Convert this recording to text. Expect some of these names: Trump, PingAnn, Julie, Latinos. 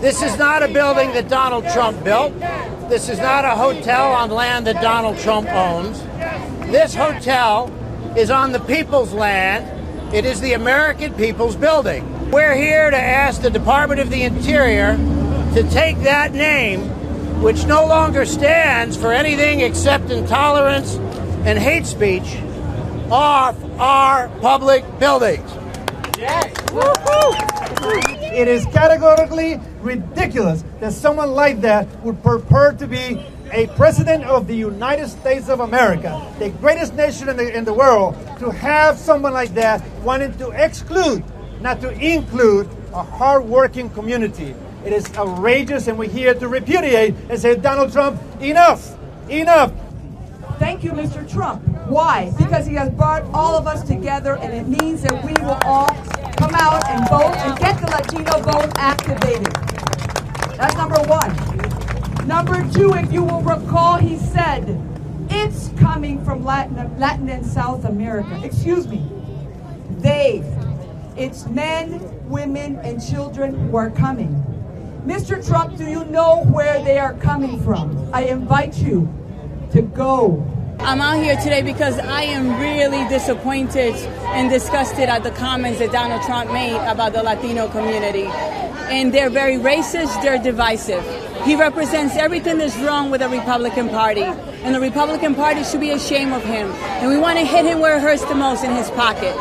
This is not a building that Donald Trump built. This is not a hotel on land that Donald Trump owns. This hotel is on the people's land. It is the American people's building. We're here to ask the Department of the Interior to take that name, which no longer stands for anything except intolerance and hate speech, off our public buildings. Yes. It is categorically ridiculous that someone like that would purport to be a president of the United States of America, the greatest nation in the world, to have someone like that wanting to exclude, not to include, a hard-working community. It is outrageous, and we're here to repudiate and say, Donald Trump, enough, enough. Thank you, Mr. Trump. Why? Because he has brought all of us together, and it means that we will all come out and vote and get the Latino vote activated. That's number one. Number two, if you will recall, he said, it's coming from Latin and South America. Excuse me. They. It's men, women, and children who are coming. Mr. Trump, do you know where they are coming from? I invite you to go. I'm out here today because I am really disappointed and disgusted at the comments that Donald Trump made about the Latino community. And they're very racist, they're divisive. He represents everything that's wrong with the Republican Party. And the Republican Party should be ashamed of him. And we want to hit him where it hurts the most, in his pocket.